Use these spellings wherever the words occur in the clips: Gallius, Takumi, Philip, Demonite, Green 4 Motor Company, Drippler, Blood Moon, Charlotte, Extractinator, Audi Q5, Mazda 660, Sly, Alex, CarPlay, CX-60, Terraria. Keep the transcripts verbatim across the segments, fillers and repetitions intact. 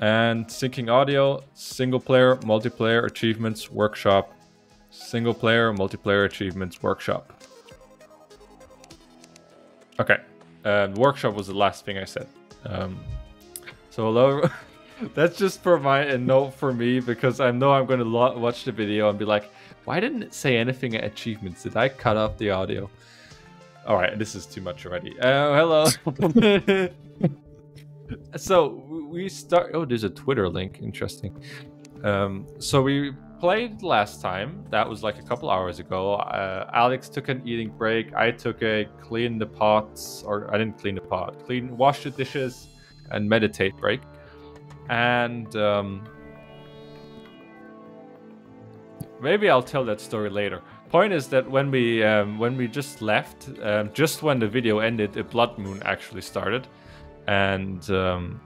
And syncing audio, single player, multiplayer, achievements, workshop. Single player, multiplayer, achievements, workshop. Okay. Uh, workshop was the last thing I said. Um, so hello. That's just for my a note for me, because I know I'm going to watch the video and be like, why didn't it say anything at achievements? Did I cut off the audio? All right, this is too much already. Oh, hello. So we start. Oh, there's a Twitter link. Interesting. Um, so we played last time. That was like a couple hours ago. Uh, Alex took an eating break. I took a clean the pots, or I didn't clean the pot. Clean, wash the dishes, and meditate break. And um, maybe I'll tell that story later. Point is that when we um, when we just left, uh, just when the video ended, a blood moon actually started. And um,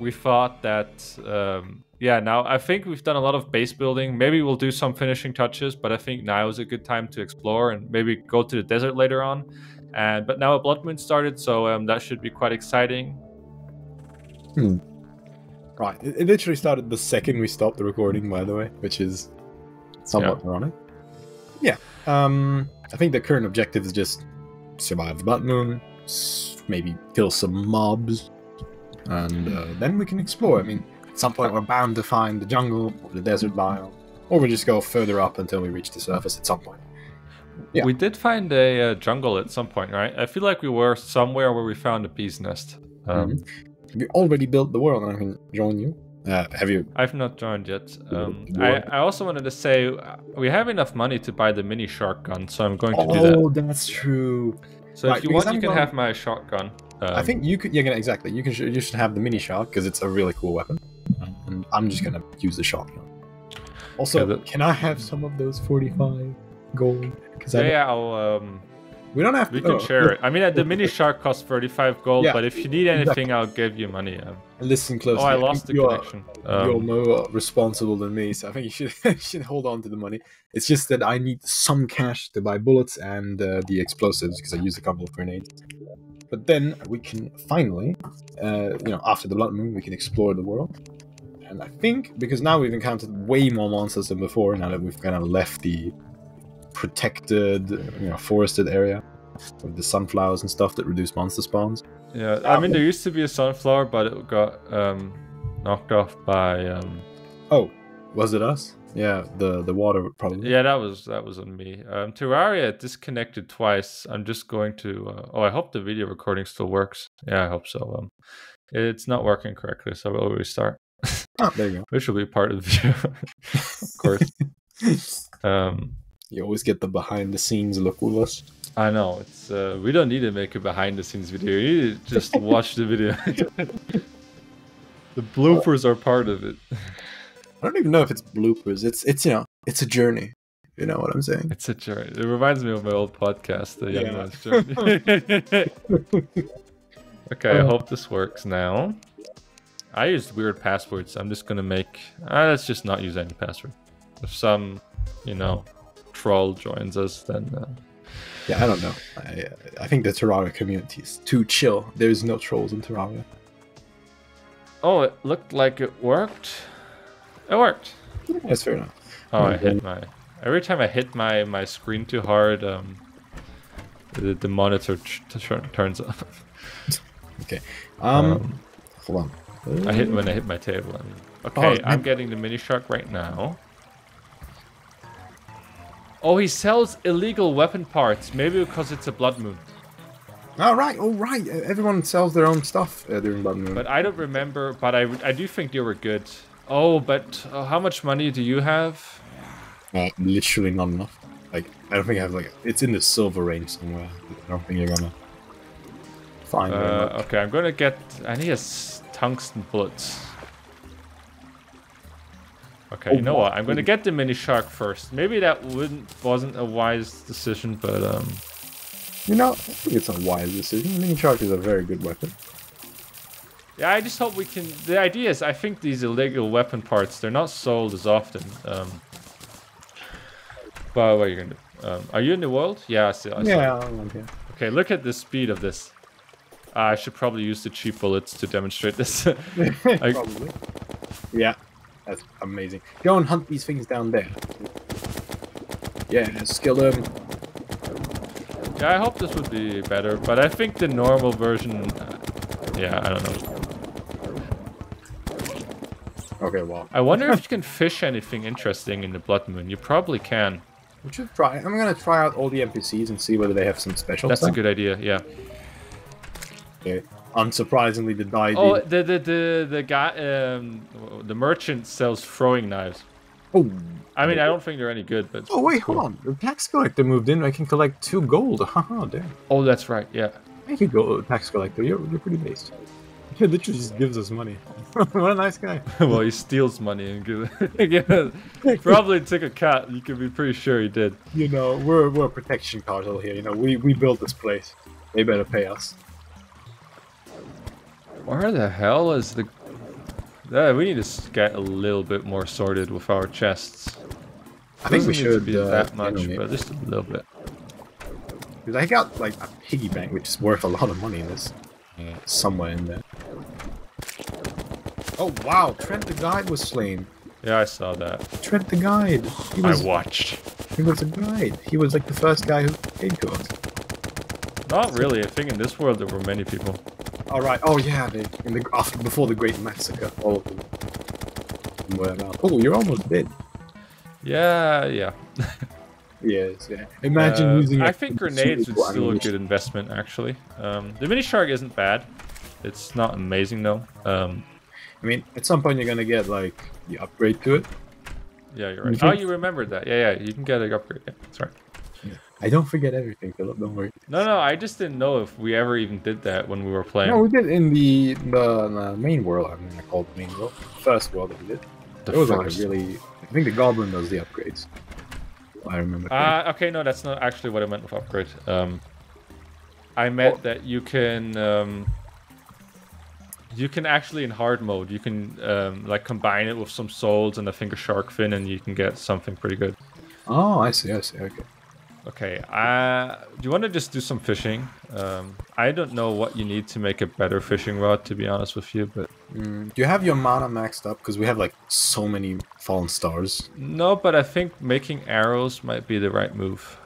we thought that, um, yeah, now I think we've done a lot of base building. Maybe we'll do some finishing touches, but I think now is a good time to explore and maybe go to the desert later on. And but now a blood moon started, so um, that should be quite exciting. Hmm. Right, it, it literally started the second we stopped the recording, by the way, which is somewhat yeah. ironic. Yeah, um, I think the current objective is just survive the blood moon, maybe kill some mobs, and uh, then we can explore. I mean, at some point we're bound to find the jungle, or the desert biome, or we just go further up until we reach the surface at some point. Yeah. We did find a uh, jungle at some point, right? I feel like we were somewhere where we found a bee's nest. Um, mm-hmm. We already built the world, and I can join you. Uh, have you? I've not joined yet. Um, I, I also wanted to say, we have enough money to buy the mini shark gun, so I'm going to oh, do that. Oh, that's true. So right, if you want, I'm you can going... have my shotgun. Um, I think you could. Yeah, exactly. You can. You should have the mini shark because it's a really cool weapon. And I'm just gonna use the shotgun. Also, yeah, the... can I have some of those forty-five gold? Because yeah, yeah, I'll. Um, we don't have. To... We can oh, share look, it. I mean, look, the mini look. shark costs thirty-five gold, yeah, but if you need anything, exactly. I'll give you money. Um, Listen closely. Oh, I lost I the connection. Are, um, you're more responsible than me, so I think you should you should hold on to the money. It's just that I need some cash to buy bullets and uh, the explosives because I used a couple of grenades. But then we can finally, uh, you know, after the blood moon, we can explore the world. And I think because now we've encountered way more monsters than before. Now that we've kind of left the protected, you know, forested area. With the sunflowers and stuff that reduce monster spawns. Yeah, I mean there used to be a sunflower, but it got um, knocked off by. Um... Oh, was it us? Yeah, the the water probably. Yeah, that was that was on me. Um, Terraria disconnected twice. I'm just going to. Uh, oh, I hope the video recording still works. Yeah, I hope so. Um, it's not working correctly, so we'll restart. Oh, there you go. Which will be part of the video, of course. um, you always get the behind the scenes look with us. I know, it's uh, we don't need to make a behind-the-scenes video, you need to just watch the video. The bloopers are part of it. I don't even know if it's bloopers, it's, it's you know, it's a journey. You know what I'm saying? It's a journey. It reminds me of my old podcast, The Young yeah. Man's Journey. Okay, I hope this works now. I used weird passwords, I'm just gonna make... Uh, let's just not use any password. If some, you know, troll joins us, then... Uh, Yeah, I don't know. I, I think the Terraria community is too chill. There's no trolls in Terraria. Oh, it looked like it worked. It worked. Yeah, that's fair enough. Oh, I hit my... Every time I hit my, my screen too hard, um, the, the monitor t t turns off. Okay. Um, um, hold on. I hit when I hit my table. I mean. Okay, oh, I'm getting the mini shark right now. Oh, he sells illegal weapon parts, maybe because it's a blood moon. All right, all right. Everyone sells their own stuff uh, during blood moon. But I don't remember, but I, I do think they were good. Oh, but uh, how much money do you have? Uh, literally not enough. Like, I don't think I have, like, it's in the silver range somewhere. I don't think you're gonna find uh, it. Okay, I'm gonna get, I need a tungsten bullets. Okay, you know what? I'm gonna get the mini shark first. Maybe that wouldn't wasn't a wise decision, but um, you know, I think it's a wise decision. The mini shark is a very good weapon. Yeah, I just hope we can. The idea is, I think these illegal weapon parts, they're not sold as often. Um, but what are you gonna do? Um, are you in the world? Yeah, I see. I see. Yeah, I'm okay. Okay, look at the speed of this. I should probably use the cheap bullets to demonstrate this. I... Probably. Yeah, that's amazing. Go and hunt these things down there. Yeah, skill them. Yeah, I hope this would be better, but I think the normal version... Uh, yeah, I don't know. Okay, well... I wonder if you can fish anything interesting in the Blood Moon. You probably can. We should try. I'm gonna try out all the N P Cs and see whether they have some special That's stuff. a good idea, yeah. Okay. Unsurprisingly, the guy... Oh, the, the, the, the guy... Um, the merchant sells throwing knives. Oh. I mean, I don't think they're any good, but... Oh, wait, cool. Hold on. The tax collector moved in. I can collect two gold. Haha, damn. Oh, that's right, yeah. Thank you, gold tax collector. You're, you're pretty based. He literally just gives us money. What a nice guy. Well, he steals money and gives it. Probably took a cat. You can be pretty sure he did. You know, we're, we're a protection cartel here. You know, we, we built this place. They better pay us. Where the hell is the... Uh, we need to get a little bit more sorted with our chests. I think we should be uh, that much, you know, but just a little bit. Because I got like a piggy bank, which is worth a lot of money. This yeah. somewhere in there. Oh wow, Trent the guide was slain. Yeah, I saw that. Trent the guide. He was, I watched. He was a guide. He was like the first guy who came to us. Not really. I think in this world there were many people. All right. Oh yeah, they, in the after before the Great Massacre, all of them were out. Oh, you're almost dead. Yeah, yeah. Yes, yeah. Imagine uh, using. I think grenades would still ammunition. a good investment, actually. Um, the mini shark isn't bad. It's not amazing though. Um, I mean, at some point you're gonna get like the upgrade to it. Yeah, you're right. You oh, you remembered that? Yeah, yeah. You can get an upgrade. Yeah, that's right. I don't forget everything, Philip, don't worry. No, no, I just didn't know if we ever even did that when we were playing. No, we did in the, the, the main world, I mean, I called the main world. First world that we did. The it was like really... I think the Goblin does the upgrades. I remember. Ah, uh, okay, no, that's not actually what I meant with upgrade. Um, I meant well, that you can... Um, you can actually, in hard mode, you can um, like combine it with some souls and I think a shark fin and you can get something pretty good. Oh, I see, I see, okay. Okay, uh, do you want to just do some fishing? Um, I don't know what you need to make a better fishing rod, to be honest with you, but... Mm, do you have your mana maxed up? Because we have, like, so many fallen stars. No, but I think making arrows might be the right move.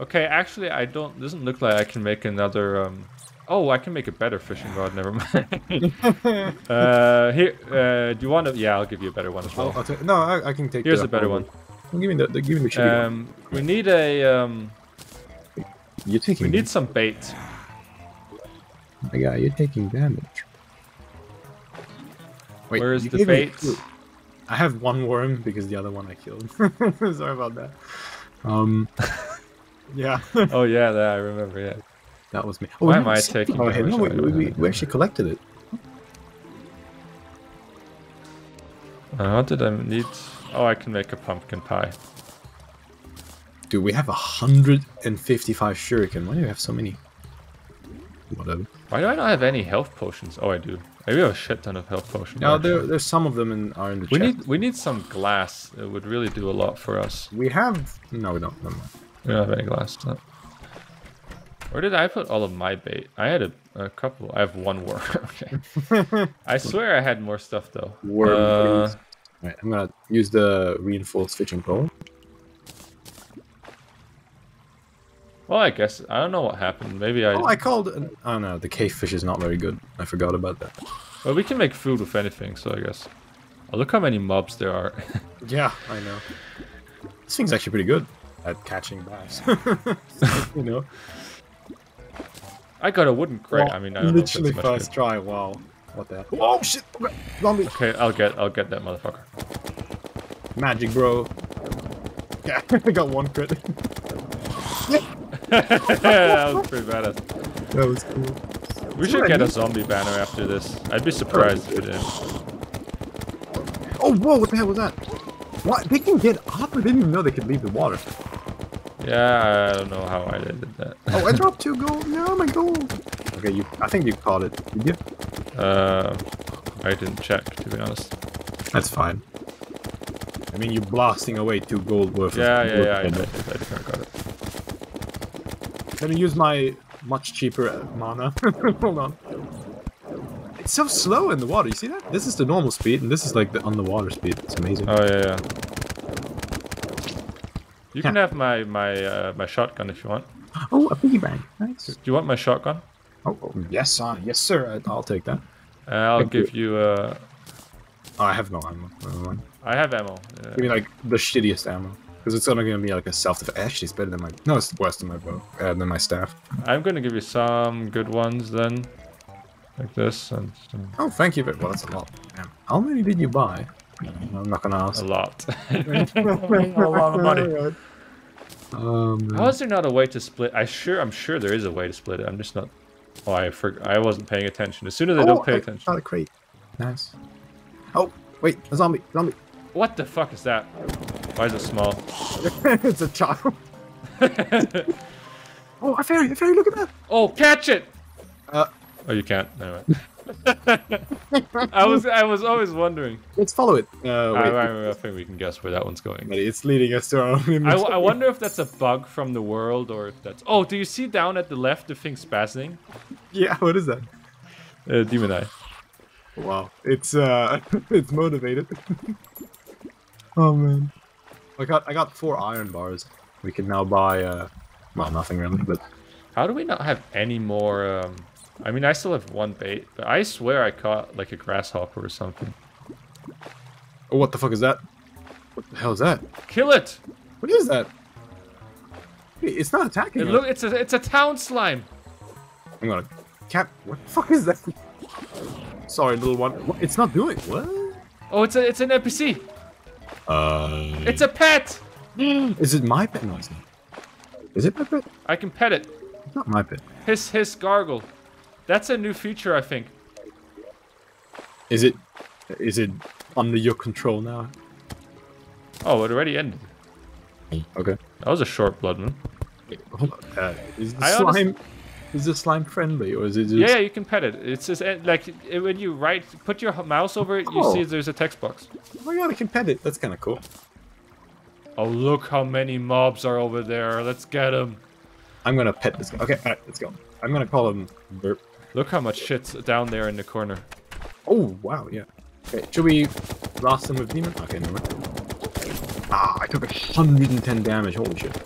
Okay, actually, I don't... doesn't look like I can make another... Um, oh, I can make a better fishing rod, never mind. uh, here, uh, do you want to... Yeah, I'll give you a better one as well. I'll, I'll take, no, I, I can take... Here's the, a better one. Give me the, the, give me the um, we need a. Um, you're taking. We need damage. some bait. My guy, you're taking damage. Wait, where is the bait? I have one worm because the other one I killed. Sorry about that. Um. Yeah. Oh yeah, that I remember. Yeah. That was me. Oh, Why am I taking? Oh, no, we, we, we, we actually collected it. How did I need? Oh, I can make a pumpkin pie. Dude, we have one hundred fifty-five shuriken. Why do you have so many? Whatever. Why do I not have any health potions? Oh, I do. I do have a shit ton of health potions. No, there, there's some of them in, are in the we chest. Need, we need some glass. It would really do a lot for us. We have... No, we don't. Never mind. We don't have any glass. No. Where did I put all of my bait? I had a, a couple. I have one worm. Okay. I swear I had more stuff, though. Worm, uh, Right, I'm gonna use the reinforced fishing pole. Well, I guess I don't know what happened. Maybe I. Oh, I called. An... Oh no, the cave fish is not very good. I forgot about that. Well, we can make food with anything, so I guess. Oh, look how many mobs there are. Yeah, I know. This thing's actually pretty good at catching bass. You know. I got a wooden crate. Well, I mean, I don't literally know first try. Wow. What the hell? Oh shit! Zombie. Okay, I'll get, I'll get that motherfucker. Magic, bro. Yeah, I got one crit. That was pretty badass. That was cool. We should get a zombie banner after this. I'd be surprised if it is. Oh whoa! What the hell was that? What? They can get up? I didn't even know they could leave the water. Yeah, I don't know how I did that. Oh, I dropped two gold. No, my gold. Okay, you. I think you caught it. Did you? Uh, I didn't check, to be honest. That's fine. I mean, you're blasting away two gold worth. Yeah, of yeah, yeah. I, I, I got it. Let me use my much cheaper mana. Hold on. It's so slow in the water, you see that? This is the normal speed, and this is like the underwater speed. It's amazing. Oh, yeah, yeah. You yeah. can have my my uh, my shotgun if you want. Oh, a piggy bank. Nice. Do you want my shotgun? Oh, oh yes, uh, yes, sir. I'll take that. Uh, I'll Thank give you. you uh... oh, I have no ammo. Never mind. I have ammo. Yeah. Give me like the shittiest ammo, because it's only gonna be like a self-defense. Actually, it's better than my. No, it's worse than my bow. Uh, than my staff. I'm gonna give you some good ones then, like this and. Some... Oh, thank you, but well, that's a lot. Damn. How many did you buy? I'm not gonna ask. A lot. a lot of money. Um, How is there not a way to split? I sure, I'm sure there is a way to split it. I'm just not. Oh, I forgot. I wasn't paying attention. As soon as I oh, don't pay I attention. Got a crate. Nice. Oh, wait, a zombie, zombie. What the fuck is that? Why is it small? It's a child. Oh, a fairy, a fairy! Look at that. Oh, catch it. Uh. Oh, you can't. Anyway. I was I was always wondering. Let's follow it. Uh, wait. I, I think we can guess where that one's going. It's leading us to our own. I, I wonder if that's a bug from the world or if that's. Oh, do you see down at the left the thing spazzing? Yeah. What is that? Uh, demon eye. Wow. It's uh, it's motivated. Oh man. I got I got four iron bars. We can now buy uh, well nothing really, but. How do we not have any more? Um... I mean, I still have one bait, but I swear I caught, like, a grasshopper or something. Oh, what the fuck is that? What the hell is that? Kill it! What is that? It's not attacking it. Look, it's a, it's a town slime! I'm gonna... Cap... What the fuck is that? Sorry, little one. What? It's not doing... What? Oh, it's a, it's an N P C! Uh... It's a pet! Is it my pet? No, it's not. Is it my pet? I can pet it. It's not my pet. Hiss, hiss, gargle. That's a new feature, I think. Is it... Is it under your control now? Oh, it already ended. Okay. That was a short Blood Moon. Hold on. Uh, is the I slime... Honest... Is the slime friendly, or is it just... Yeah, you can pet it. It's just, like, it, when you write... Put your mouse over it, you oh. see there's a text box. Oh my god, I can pet it. That's kind of cool. Oh, look how many mobs are over there. Let's get them. I'm gonna pet this guy. Okay, alright, let's go. I'm gonna call him Burp. Look how much shit's down there in the corner. Oh, wow, yeah. Okay, should we blast him with demon? Okay, never mind. Ah, I took one hundred and ten damage. Holy shit.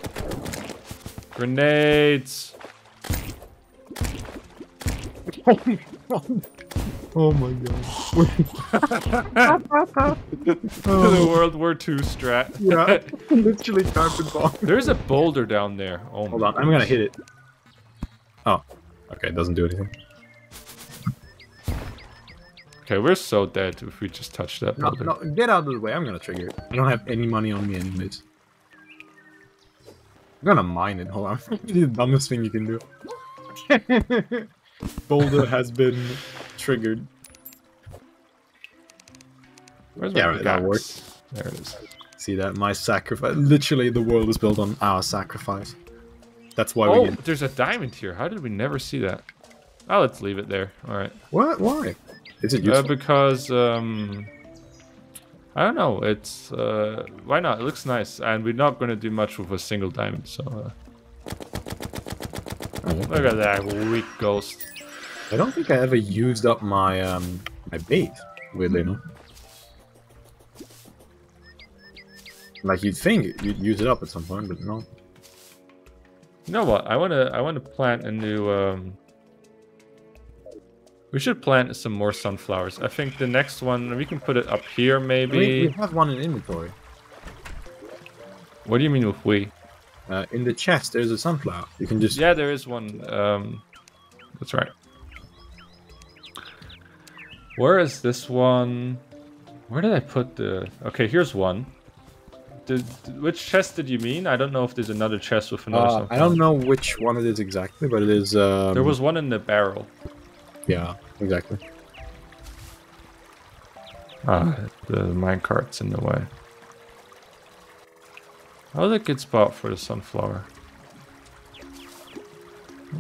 Grenades! Oh my god. Oh my god. Oh. The World War Two strat. Yeah, literally carpet bomb. There's a boulder down there. Oh Hold my on, goodness. I'm gonna hit it. Oh, okay, it doesn't do anything. Okay, we're so dead if we just touch that boulder. No, no, get out of the way, I'm gonna trigger it. I don't have any money on me anyways. I'm gonna mine it, hold on. It's the dumbest thing you can do. Boulder has been triggered. Where's yeah, right, that works. There it is. See that? My sacrifice. Literally, the world is built on our sacrifice. That's why oh, we. Oh, there's a diamond here. How did we never see that? Oh, let's leave it there. All right. What? Why? Is it useful? Uh, because um, I don't know. It's uh, why not? It looks nice, and we're not going to do much with a single diamond. So uh... oh, look at that weak ghost. I don't think I ever used up my um my bait. Weirdly enough. Like you'd think you'd use it up at some point, but no. You know what? I wanna I wanna plant a new. Um... We should plant some more sunflowers. I think the next one we can put it up here maybe. We, we have one in inventory. What do you mean with we? Uh, in the chest, there's a sunflower. You can just. Yeah, there is one. Um, that's right. Where is this one? Where did I put the? Okay, here's one. Did, which chest did you mean? I don't know if there's another chest with another uh, something. I don't know which one it is exactly, but it is... Um... There was one in the barrel. Yeah, exactly. Ah, the minecart's in the way. Oh, that's a good spot for the sunflower.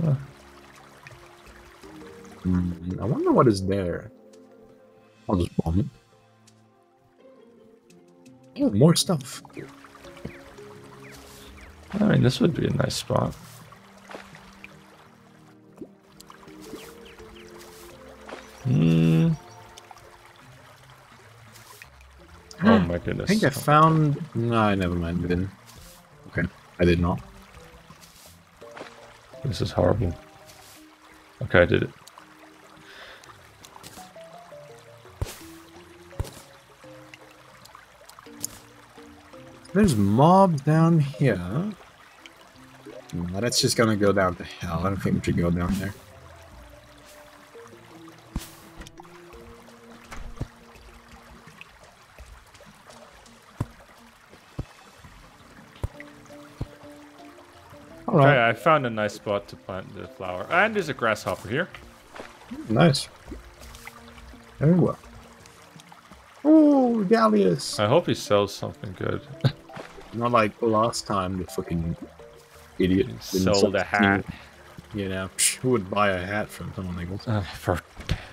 Uh. Mm, I wonder what is there. I'll just bomb it. Oh, more stuff. I mean, this would be a nice spot. goodness. I think I found... No, I never mind. I didn't. Okay. I did not. This is horrible. Okay, I did it. There's mob down here. No, that's just gonna go down to hell. I don't think we should go down there. All right, okay, I found a nice spot to plant the flower. And there's a grasshopper here. Nice. Very well. Oh, Gallius. I hope he sells something good. Not like last time, the fucking idiot sold a hat. You know, who would buy a hat from someone like this? Uh, for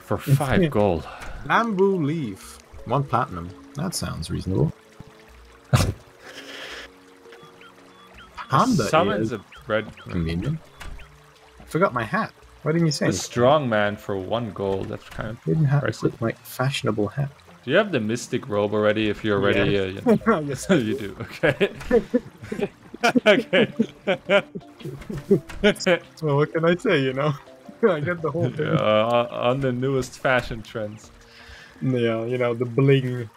for five gold. Bamboo leaf, one platinum. That sounds reasonable. Panda summons a bread. Convenient. I forgot my hat. What did you say? A strong man for one gold. That's kind of didn't have to look like fashionable hat. Do you have the mystic robe already? If you're already, yes. uh, you know. Yes, you do. Okay. Okay. Well, what can I say? You know, I get the whole thing. Yeah, uh, on the newest fashion trends. Yeah, you know the bling.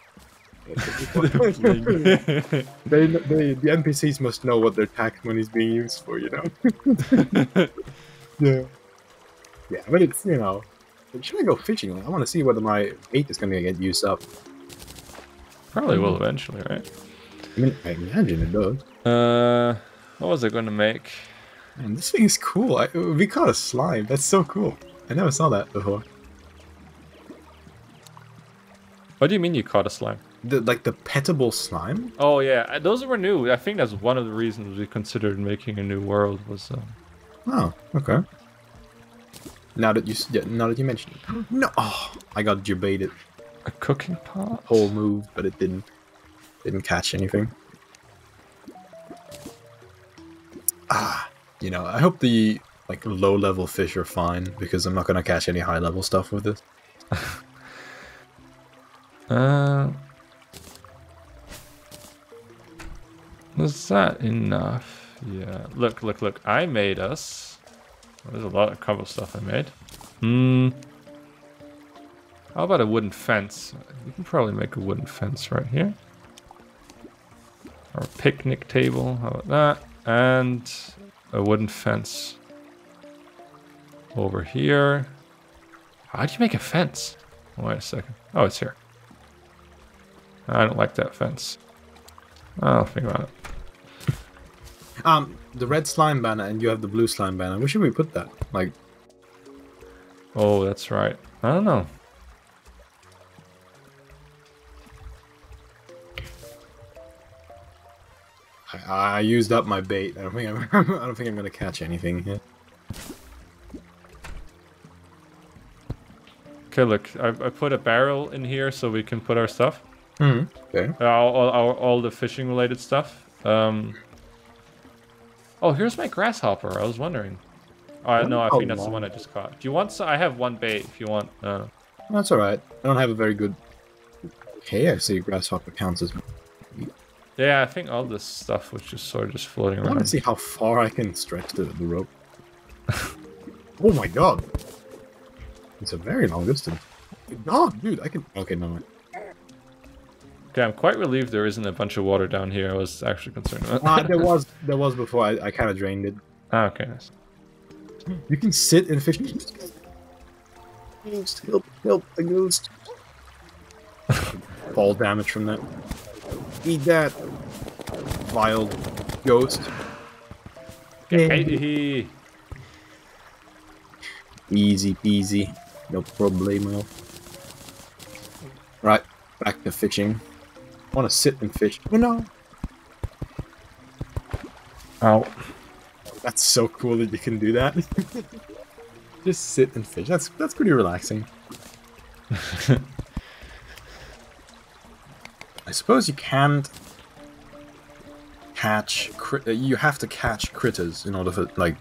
The bling. they, they, the N P Cs must know what their tax money is being used for. You know. Yeah. Yeah, but it's you know. Should I go fishing? I want to see whether my bait is going to get used up. Probably will eventually, right? I mean, I imagine it does. Uh, what was I going to make? Man, this thing is cool. I, we caught a slime. That's so cool. I never saw that before. What do you mean you caught a slime? The, like the petable slime? Oh yeah, those were new. I think that's one of the reasons we considered making a new world was. Um... Oh, okay. Now that you now that you mention it, no, oh, I got debated. A cooking pot. Whole move, but it didn't didn't catch anything. Ah, you know, I hope the like low level fish are fine because I'm not gonna catch any high level stuff with this. uh, was that enough? Yeah. Look, look, look! I made us. There's a lot of cobble stuff I made. Hmm. How about a wooden fence? You can probably make a wooden fence right here. Or a picnic table. How about that? And a wooden fence over here. How do you make a fence? Oh, wait a second. Oh, it's here. I don't like that fence. I'll think about it. um. The red slime banner and you have the blue slime banner. Where should we put that? Like, oh, that's right. I don't know. I, I used up my bait. I don't think I'm. I don't think I'm gonna catch anything here. Okay, look. I, I put a barrel in here so we can put our stuff. Mm-hmm. Okay. Uh, all, all, all the fishing related stuff. Um. Oh, here's my grasshopper. I was wondering. All right, no, I think that's the one I just caught. Do you want? So I have one bait. If you want. Uh... That's all right. I don't have a very good. Hey, I see grasshopper counts as. Yeah, I think all this stuff was just sort of just floating around. I want to see how far I can stretch the, the rope. Oh my god! It's a very long distance. God, dude, I can. Okay, no. Wait. Okay, I'm quite relieved there isn't a bunch of water down here. I was actually concerned about that. Uh, there was, there was before. I, I kind of drained it. Ah, okay. Nice. You can sit and fish. Help, help, a ghost. Fall damage from that. Eat that. Vile ghost. Hey. Easy peasy. No problemo. Right, back to fishing. I want to sit and fish. Oh no! Ow. That's so cool that you can do that. Just sit and fish. That's that's pretty relaxing. I suppose you can't catch. You have to catch critters in order for like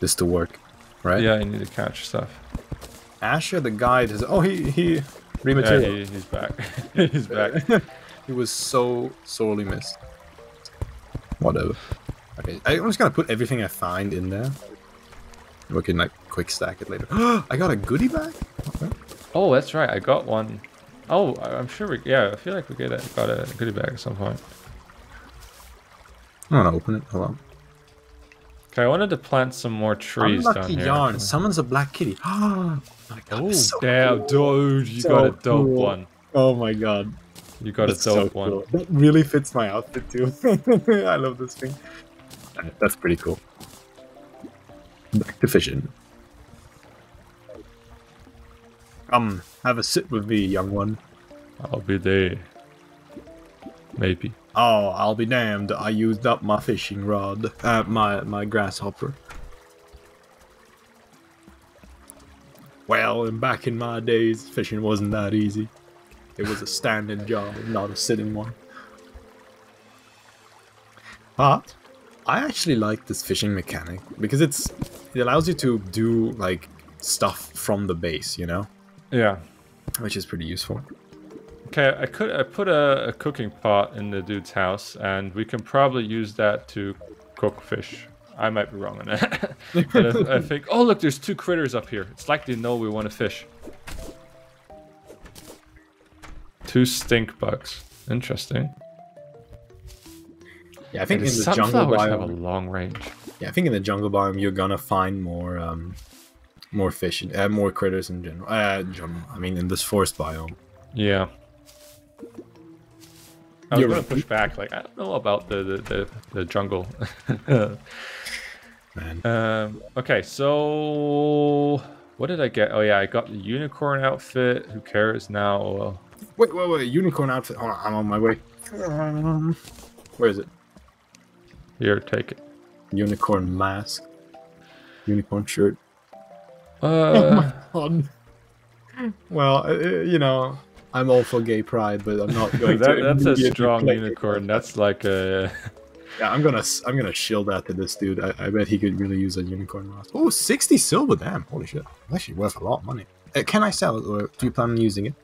this to work, right? Yeah, you need to catch stuff. Asher, the guide, has. Oh, he he. Premature. Yeah, he, he's back. He's back. It was so sorely missed. Whatever. Okay, I'm just gonna put everything I find in there. We can like quick stack it later. I got a goodie bag? Okay. Oh, that's right, I got one. Oh, I'm sure we, yeah, I feel like we get it, got a goodie bag at some point. I'm gonna open it, hold on. Okay, I wanted to plant some more trees Unlucky down here. Yarn, okay. Summons a black kitty. Oh my god, oh, so damn, cool. dude, you so got a dope cool. one. Oh my god. You got that's a dope so cool. one. That really fits my outfit too. I love this thing. That's pretty cool. Back to fishing. Come, have a sit with me, young one. I'll be there. Maybe. Oh, I'll be damned. I used up my fishing rod. Uh, my, my grasshopper. Well, and back in my days, fishing wasn't that easy. It was a standing job, not a sitting one. But I actually like this fishing mechanic because it's it allows you to do like stuff from the base, you know? Yeah. Which is pretty useful. Okay, I could I put a, a cooking pot in the dude's house, and we can probably use that to cook fish. I might be wrong on that. But I, I think, oh look, there's two critters up here. It's like they know we want to fish. Two stink bugs. Interesting. Yeah, I think in the jungle biome have a long range. Yeah, I think in the jungle biome you're gonna find more, um, more fish, and, uh, more critters in general. Uh, general. I mean, in this forest biome. Yeah. I was you're gonna right. push back. Like I don't know about the the the, the jungle. Man. Um. Okay. So what did I get? Oh yeah, I got the unicorn outfit. Who cares now? Well, wait, wait, wait! Unicorn outfit. Hold on, I'm on my way. Um, where is it? Here, take it. Unicorn mask. Unicorn shirt. Uh, oh my god. Well, uh, you know, I'm all for gay pride, but I'm not going that, to. That's a strong unicorn. It. That's like a. Yeah, I'm gonna, I'm gonna shield that to this dude. I, I bet he could really use a unicorn mask. Oh, sixty silver! Damn, holy shit! That's actually worth a lot of money. Uh, can I sell it, or do you plan on using it?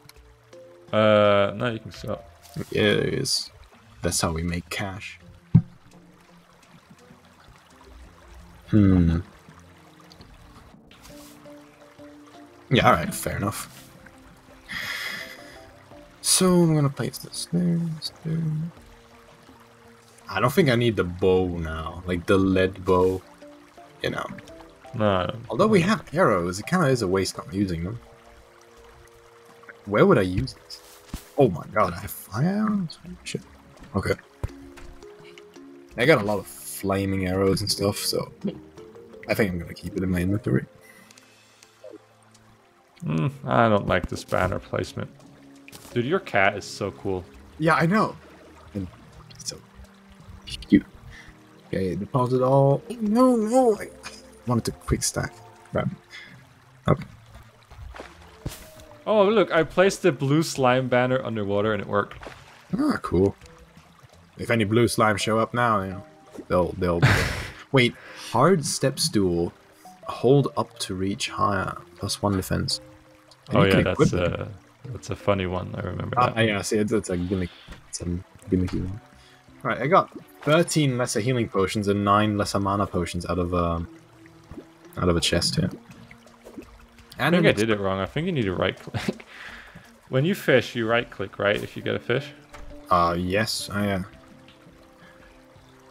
Uh, no, you can sell. Yeah, it is. That's how we make cash. Hmm. Yeah, alright, fair enough. So, I'm gonna place this there, this there. I don't think I need the bow now, like the lead bow, you know. No. Although we have arrows, it kind of is a waste not using them. Where would I use this? Oh my god, I have fire? Shit. Okay. I got a lot of flaming arrows and stuff, so I think I'm gonna keep it in my inventory. Mm, I don't like this banner placement. Dude, your cat is so cool. Yeah, I know. And so cute. Okay, deposit all. No, no, I wanted to quick stack. Right. Okay. Oh, look, I placed the blue slime banner underwater and it worked. Ah, cool. If any blue slime show up now, you know, they'll... they'll Wait, hard step stool. Hold up to reach higher. Plus one defense. And oh yeah, that's a, that's a funny one. I remember uh, that. Yeah, see, it's, it's a gimmick. It's a gimmicky one. Alright, I got thirteen lesser healing potions and nine lesser mana potions out of, um, out of a chest here. I think I did it wrong. I think you need to right click. When you fish, you right click, right? If you get a fish? Uh, yes, I am.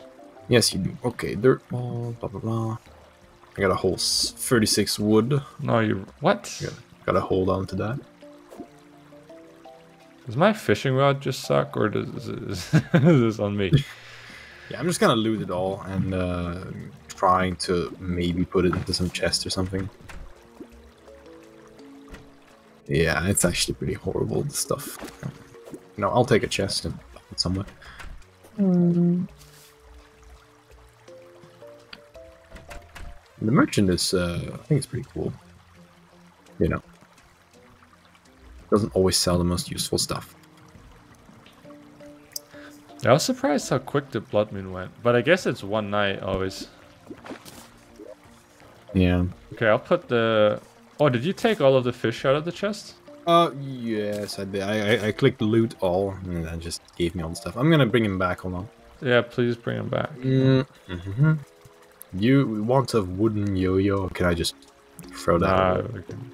Uh... Yes, you do. Okay, dirt ball, blah, blah, blah. I got a whole thirty-six wood. No, you. What? Yeah, gotta hold on to that. Does my fishing rod just suck, or does, is, is this on me? Yeah, I'm just gonna loot it all and uh, trying to maybe put it into some chest or something. Yeah, it's actually pretty horrible, the stuff. No, I'll take a chest and put it somewhere. Mm. The merchant is, uh, I think it's pretty cool. You know. Doesn't always sell the most useful stuff. I was surprised how quick the Blood Moon went, but I guess it's one night always. Yeah. Okay, I'll put the... Oh, did you take all of the fish out of the chest? Uh, yes, I did. I, I, I clicked loot all, and that just gave me all the stuff. I'm gonna bring him back, hold on. Yeah, please bring him back. Mm-hmm. You want a wooden yo-yo, or can I just throw that? Nah, we can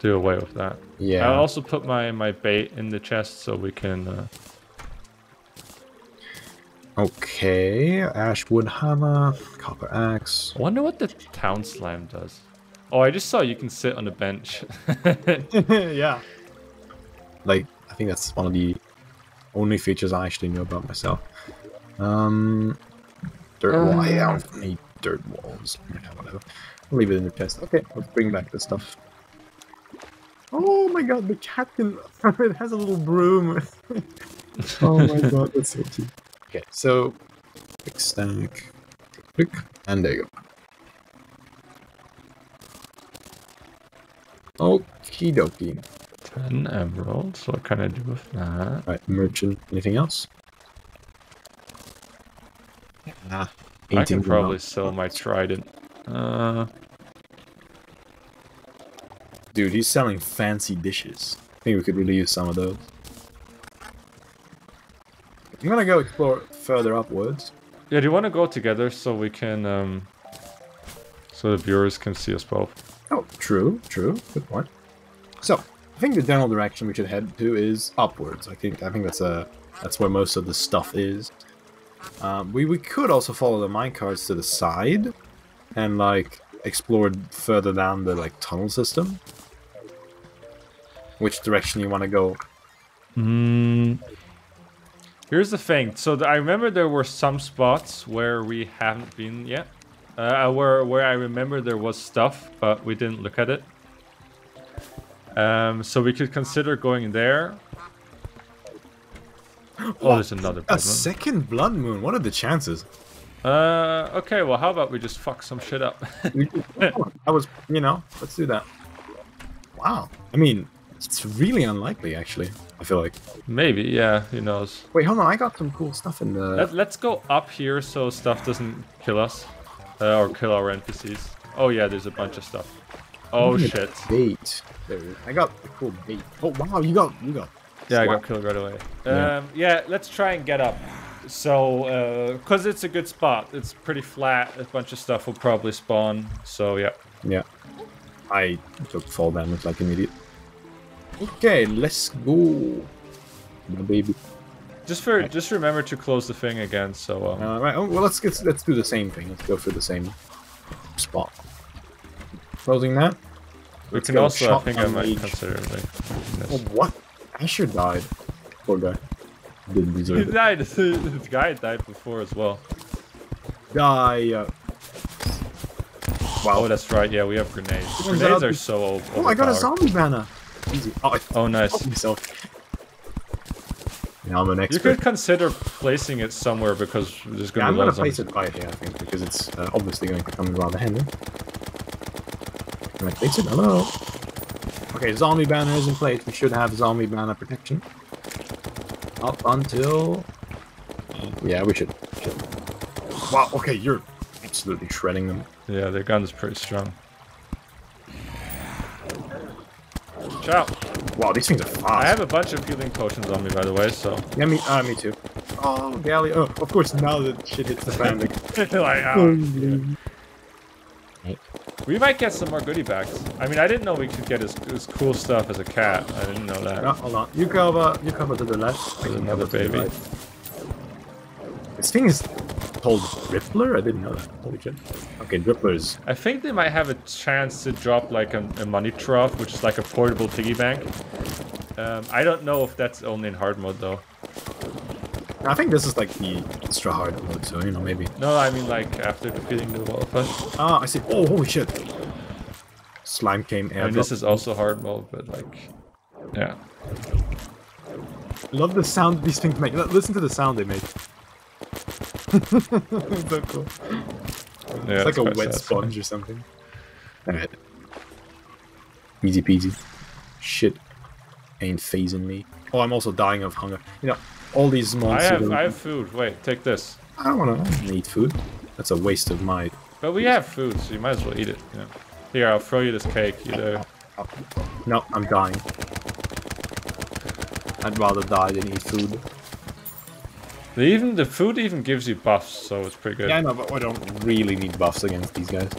do away with that. Yeah. I'll also put my, my bait in the chest so we can... Uh... Okay, Ashwood Hammer, Copper Axe. I wonder what the Town Slime does. Oh, I just saw you can sit on a bench. Yeah. Like, I think that's one of the only features I actually know about myself. Um, dirt um, wall. Yeah, I don't need dirt walls. Whatever. I'll leave it in the chest. Okay, let's bring back this stuff. Oh my god, the captain it has a little broom. Oh my god, that's so cute. Okay, so click stack, click, and there you go. Okie dokie. Ten emeralds, what can I do with that? Right, merchant, anything else? Nah. I can probably emeralds. sell my trident. Uh... Dude, he's selling fancy dishes. I think we could really use some of those. I'm gonna go explore further upwards. Yeah, do you want to go together so we can, um... so the viewers can see us both? Oh, true, true. Good point. So, I think the general direction we should head to is upwards. I think I think that's a that's where most of the stuff is. Um, we we could also follow the minecarts to the side, and like explore further down the like tunnel system. Which direction you want to go? Hmm. Here's the thing. So the, I remember there were some spots where we haven't been yet. Uh, where, where I remember there was stuff, but we didn't look at it. Um, so we could consider going there. Oh, what? There's another problem. A second Blood Moon? What are the chances? Uh, okay, well, how about we just fuck some shit up? I was, you know, let's do that. Wow. I mean, it's really unlikely, actually, I feel like. Maybe, yeah, who knows. Wait, hold on, I got some cool stuff in the... Let, let's go up here so stuff doesn't kill us. Uh, or kill our N P Cs. Oh yeah, there's a bunch of stuff. Oh shit. Bait. There we go. I got the cool bait. Oh wow, you got, you got. Yeah, swap. I got killed right away. Yeah. Um, yeah, let's try and get up. So, uh, cause it's a good spot. It's pretty flat. A bunch of stuff will probably spawn. So yeah. Yeah. I took fall damage like an idiot. Okay, let's go. My baby. Just for, right. just remember to close the thing again. So. Um, uh, right. Oh, well, let's get, let's do the same thing. Let's go for the same spot. Closing that. We can also. I think I might age. consider like, this. Oh, what? Asher died. Poor guy. Didn't deserve he it. died. This guy died before as well. Die. Uh... Wow. Oh, that's right. Yeah, we have grenades. Oh, grenades are so old. Oh, I got a zombie banner. Easy. Oh, I oh, nice. Myself. I'm an expert. You could consider placing it somewhere because there's going yeah, to be I'm going to place it right here, I think, because it's uh, obviously going to come rather handy. Can I place it? Hello? Okay, zombie banner is in place. We should have zombie banner protection. Up until... Yeah, we should. should. Wow, okay, you're absolutely shredding them. Yeah, their gun is pretty strong. Ciao. Wow, these things are fast. I have a bunch of healing potions on me, by the way, so... Yeah, me, uh, me too. Oh, galley. Oh, of course, now that shit hits the fan. like, oh, yeah. We might get some more goodie bags. I mean, I didn't know we could get as, as cool stuff as a cat. I didn't know that. No, hold on. You cover, you cover to the left. There's another baby. Right. This thing is called Drippler? I didn't know that. Holy shit. Okay, Dripplers. I think they might have a chance to drop like a, a money trough, which is like a portable piggy bank. Um, I don't know if that's only in hard mode though. I think this is like the extra hard mode, so you know, maybe. No, I mean like after defeating the wall push. Ah, I see. Oh, holy shit. Slime came and this is also hard mode, but like, yeah. Love the sound these things make. Listen to the sound they make. So cool. Yeah, it's like a wet sponge or something. Alright. Easy peasy. Shit ain't phasing me. Oh, I'm also dying of hunger. You know, all these monsters. I have, I have food. Wait, take this. I don't want to eat food. That's a waste of my... But we have food, so you might as well eat it. Yeah. Here, I'll throw you this cake. You do. Oh. No, I'm dying. I'd rather die than eat food. Even the food even gives you buffs, so it's pretty good. Yeah, no, but I don't really need buffs against these guys.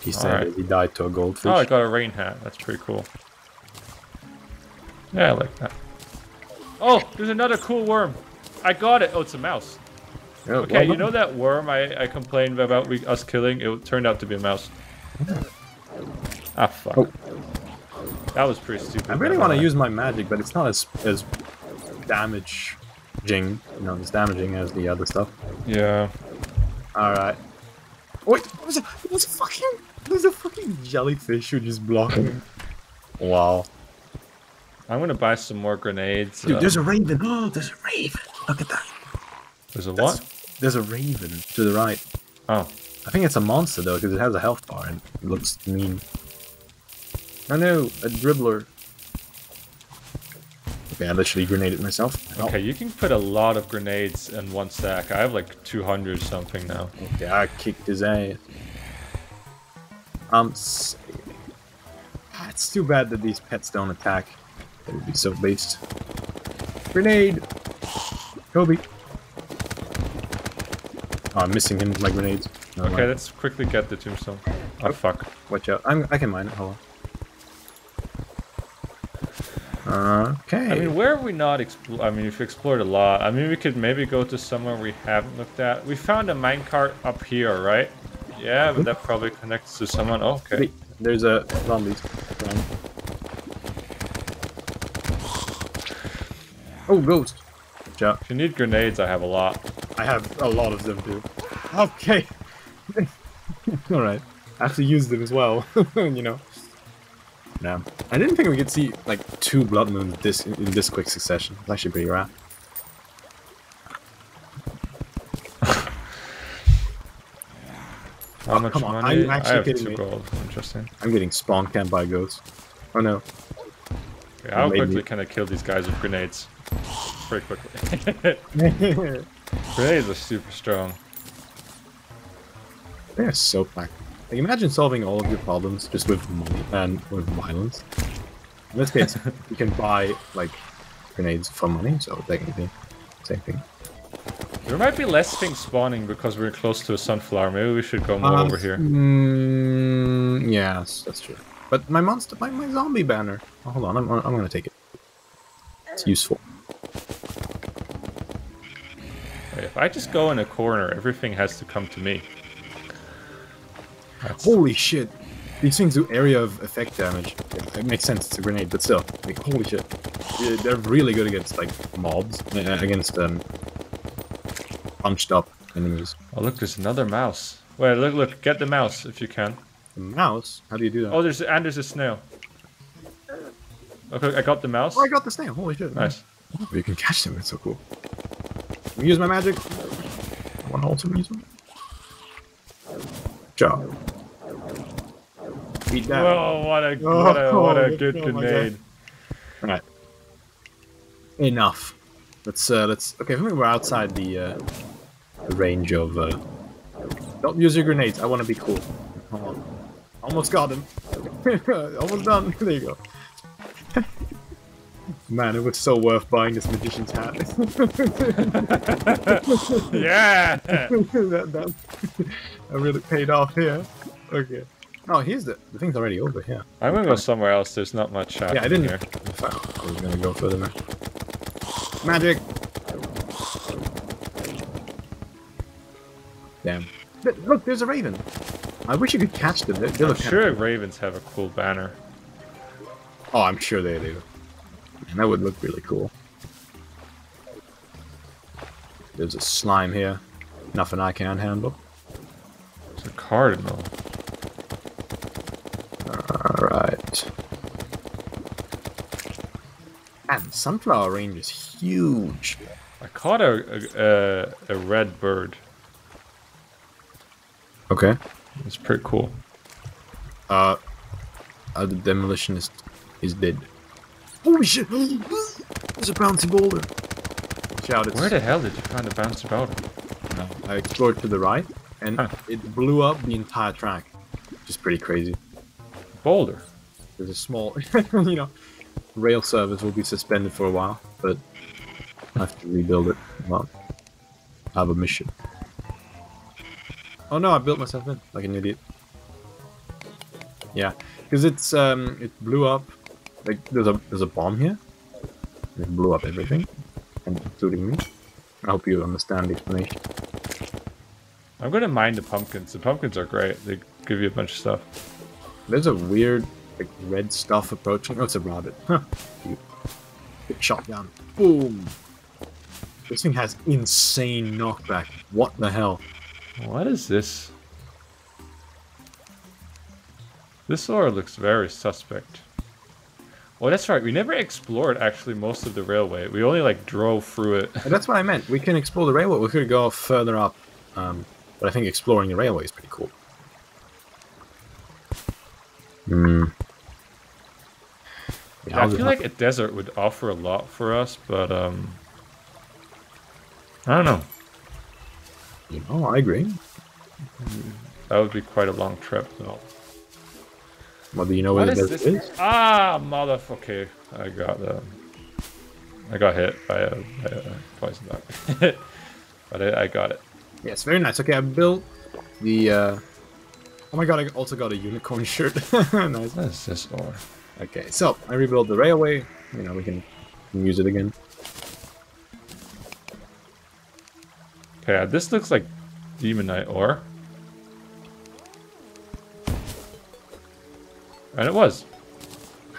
He said that he died to a goldfish. Oh, I got a rain hat. That's pretty cool. Yeah, I like that. Oh, there's another cool worm. I got it. Oh, it's a mouse. Yeah, okay, you know that worm I, I complained about we, us killing? It turned out to be a mouse. Ah, fuck. Oh. That was pretty stupid. I really want to use my magic, but it's not as as damaging, you know, as damaging as the other stuff. Yeah. All right. Wait, what was it? It was fucking. There's a fucking jellyfish who just blocked me. Wow. I'm gonna buy some more grenades. Dude, um, there's a raven. Oh, there's a raven. Look at that. There's a what? That's, there's a raven to the right. Oh. I think it's a monster though, because it has a health bar and it looks mean. I know, a dribbler. Okay, I literally grenaded myself. Okay, oh. You can put a lot of grenades in one stack. I have like two hundred something now. Okay, I kicked his ass. Um, it's too bad that these pets don't attack. That would be so based. Grenade! Kobe! Oh, I'm missing him with my grenades. No, okay, mind. Let's quickly get the tombstone. Oh, oh fuck. Watch out. I'm, I can mine it. Hold on. Okay. I mean, where have we not explored? I mean, we've explored a lot. I mean, we could maybe go to somewhere we haven't looked at. We found a minecart up here, right? Yeah, but that probably connects to someone. Oh, okay. There's a zombie. Oh, ghost. Good job. If you need grenades, I have a lot. I have a lot of them, too. Okay. Alright. I have to use them as well, you know. Damn. I didn't think we could see like two blood moons this in this quick succession. It's actually pretty rare. How oh, much come on. money? I'm actually I have getting two gold. Interesting. I'm getting spawn camped by ghosts. Oh no. Okay, how quickly me. can I kill these guys with grenades? Pretty quickly. Grenades are super strong. They are so packed. Like, imagine solving all of your problems just with money and with violence. In this case, you can buy, like, grenades for money, so technically, same thing. There might be less things spawning because we're close to a sunflower. Maybe we should go more um, over here. Mm, yes, that's true. But my monster, my, my zombie banner. Oh, hold on, I'm, I'm gonna take it. It's useful. Wait, if I just go in a corner, everything has to come to me. That's... Holy shit! These things do area of effect damage. It makes sense, it's a grenade, but still, like, holy shit. They're really good against, like, mobs, uh, against, um, punched up enemies. Oh look, there's another mouse. Wait, look, look, get the mouse if you can. The mouse? How do you do that? Oh, there's, and there's a snail. Okay, I got the mouse. Oh, I got the snail, holy shit. Nice. Oh, you can catch them, it's so cool. Can we use my magic? I wanna also use one. Job. Beat that. Whoa, what a, oh, what a, what a good grenade. Alright. Enough. Let's, uh, let's... Okay, I think we're outside the, uh, the range of, uh... Don't use your grenades, I want to be cool. Hold on. Almost got him. Almost done. There you go. Man, it was so worth buying this magician's hat. Yeah! that, that, that really paid off here. Okay. Oh, here's the... The thing's already over here. I'm gonna go somewhere else. There's not much shot Yeah, I didn't... Here. I was gonna go further now. Magic! Damn. But look, there's a raven! I wish you could catch them. They're, they're I'm sure ravens have a cool banner. Oh, I'm sure they do. And that would look really cool. There's a slime here. Nothing I can handle. It's a cardinal. Alright. And sunflower range is huge. I caught a, a, a red bird. Okay. It's pretty cool. Uh, uh the demolitionist is dead. Holy shit! There's a bouncy boulder! Shout it. Where the hell did you find a bouncy boulder? No, I explored to the right, and huh. it blew up the entire track. Which is pretty crazy. Boulder? There's a small, you know, rail service will be suspended for a while, but I have to rebuild it. Well, I have a mission. Oh no, I built myself in like an idiot. Yeah, because it's um, it blew up. Like there's a there's a bomb here. And it blew up everything, including me. I hope you understand the explanation. I'm gonna mine the pumpkins. The pumpkins are great. They give you a bunch of stuff. There's a weird, like, red stuff approaching. Oh, it's a rabbit. Huh. Get shot down. Boom! This thing has insane knockback. What the hell? What is this? This ore looks very suspect. Oh, that's right. We never explored, actually, most of the railway. We only, like, drove through it. That's what I meant. We can explore the railway. We could go further up. Um, but I think exploring the railway is pretty cool. Hmm. Yeah, I feel like a desert would offer a lot for us, but um, I don't know. You know, I agree. That would be quite a long trip, though. Well, do you know where the desert is? Ah, motherfucker! Okay, I got um, I got hit by a, by a poison dart, but I, I got it. Yes, very nice. Okay, I built the. Uh, Oh my god, I also got a unicorn shirt. Nice. That's just all. Okay, so I rebuilt the railway. You know, we can use it again. Okay, this looks like demonite ore. And it was.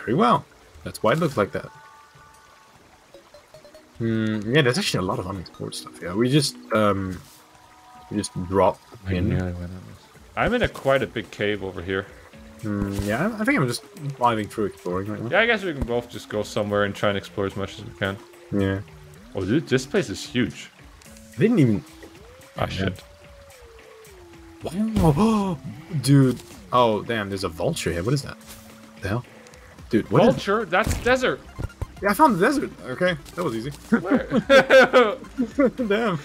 Very well. That's why it looks like that. Hmm, yeah, there's actually a lot of unexplored stuff. Yeah, we just, um, we just dropped in. I went I'm in a quite a big cave over here. Mm, yeah, I think I'm just diving through exploring right now. Yeah, I guess we can both just go somewhere and try and explore as much as we can. Yeah. Oh, dude, this place is huge. I didn't even... Oh, shit. Wow. Dude. Oh, damn, there's a vulture here. What is that? What the hell? Dude, what vulture? Is... That's desert. Yeah, I found the desert. Okay, that was easy. Where? Damn.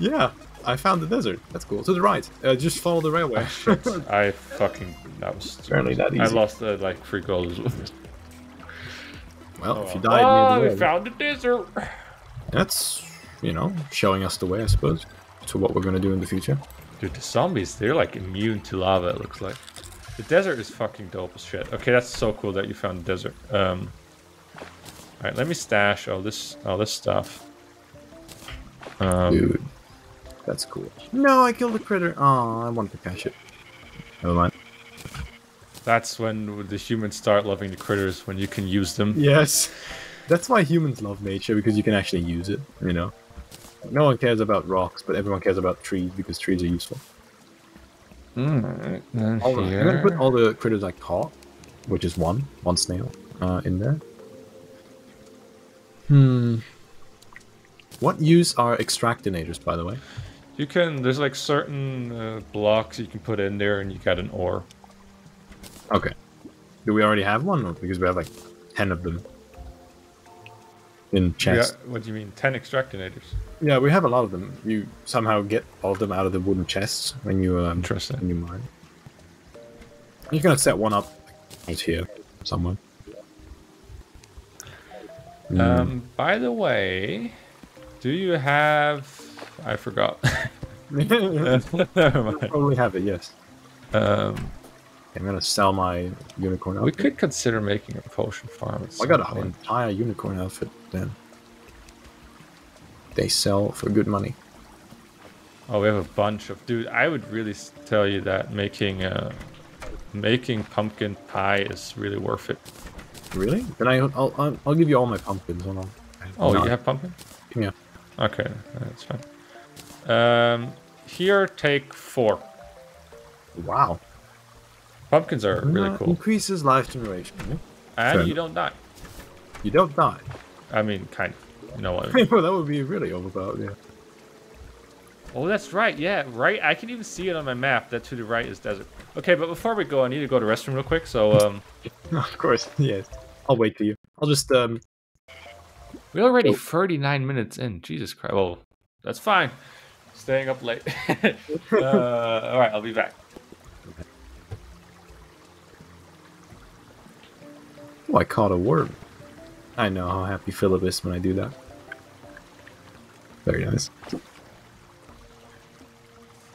Yeah. I found the desert. That's cool. To the right. Uh, just follow the railway. Oh, I fucking... That was... Apparently that easy. I lost, uh, like, three goals. Well, oh. If you died... Oh, we way, found the desert! That's, you know, showing us the way, I suppose, to what we're going to do in the future. Dude, the zombies, they're, like, immune to lava, it looks like. The desert is fucking dope as shit. Okay, that's so cool that you found the desert. Um, Alright, let me stash all this, all this stuff. Um, Dude. That's cool. No, I killed the critter. Oh, I wanted to catch it. Never mind. That's when the humans start loving the critters, when you can use them. Yes. That's why humans love nature, because you can actually use it, you know? No one cares about rocks, but everyone cares about trees, because trees are useful. Mm, I'm going to put all the critters I caught, which is one, one snail, uh, in there. Hmm. What use are extractinators, by the way? You can, there's like certain uh, blocks you can put in there and you got an ore. Okay. Do we already have one? Because we have like ten of them in chest. Got, what do you mean, ten extractinators? Yeah, we have a lot of them. You somehow get all of them out of the wooden chests when you, um, when you mine. You're going to set one up right here somewhere. Mm. Um, by the way, do you have... I forgot. Never mind. You probably have it, yes. Um, I'm gonna sell my unicorn outfit. We could consider making a potion farm. I got an entire unicorn outfit then. They sell for good money. Oh, we have a bunch of... Dude, I would really tell you that making uh, making pumpkin pie is really worth it. Really? Then I, I'll, I'll, I'll give you all my pumpkins. Hold on. Oh, no. You have pumpkin? Yeah. Okay, that's fine. Um, here, take four. Wow. Pumpkins are really cool. Increases life generation. Yeah? And so, you don't die. You don't die? I mean, kind of. You know what I mean. Well, that would be really overpowered, yeah. Oh, that's right, yeah, right? I can even see it on my map. That to the right is desert. Okay, but before we go, I need to go to the restroom real quick, so... um. Of course, yes. I'll wait for you. I'll just... um. We're already thirty-nine minutes in. Jesus Christ. Well, that's fine. Staying up late. uh, all right, I'll be back. Oh, I caught a worm. I know how happy Philip is when I do that. Very nice.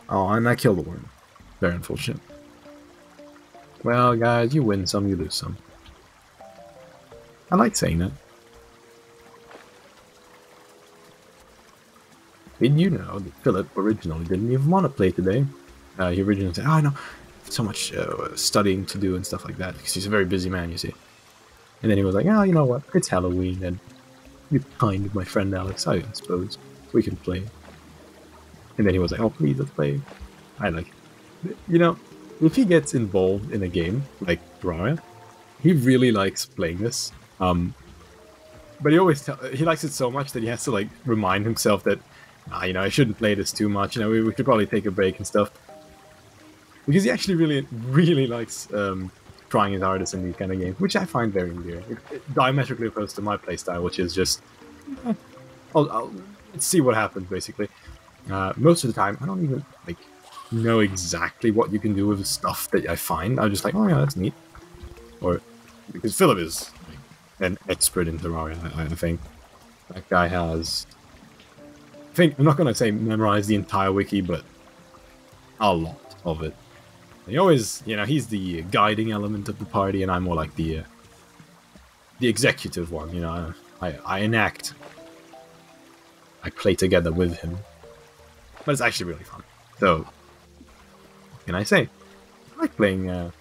Oh, and I killed a worm. Very unfortunate. Well, guys, you win some, you lose some. I like saying that. Did you know that Philip originally didn't even want to play today? Uh, he originally said, oh, I know, so much uh, studying to do and stuff like that, because he's a very busy man, you see. And then he was like, oh, you know what, it's Halloween, and you're kind of my friend Alex, I suppose. We can play. And then he was like, oh, please, let's play. I like it. You know, if he gets involved in a game, like Terraria, he really likes playing this. Um, but he always tell he likes it so much that he has to, like, remind himself that Ah, you know, I shouldn't play this too much, you know, we, we should probably take a break and stuff. Because he actually really, really likes um, trying his hardest in these kind of games, which I find very endearing. It, it, diametrically opposed to my playstyle, which is just... Eh, I'll, I'll see what happens, basically. Uh, most of the time, I don't even, like, know exactly what you can do with the stuff that I find. I'm just like, oh yeah, that's neat. Or, because Philip is like, an expert in Terraria, I, I think. That guy has... I think, I'm not going to say memorize the entire wiki, but a lot of it. He always, you know, he's the guiding element of the party, and I'm more like the uh, the executive one, you know, I, I enact. I play together with him. But it's actually really fun. So, what can I say? I like playing uh,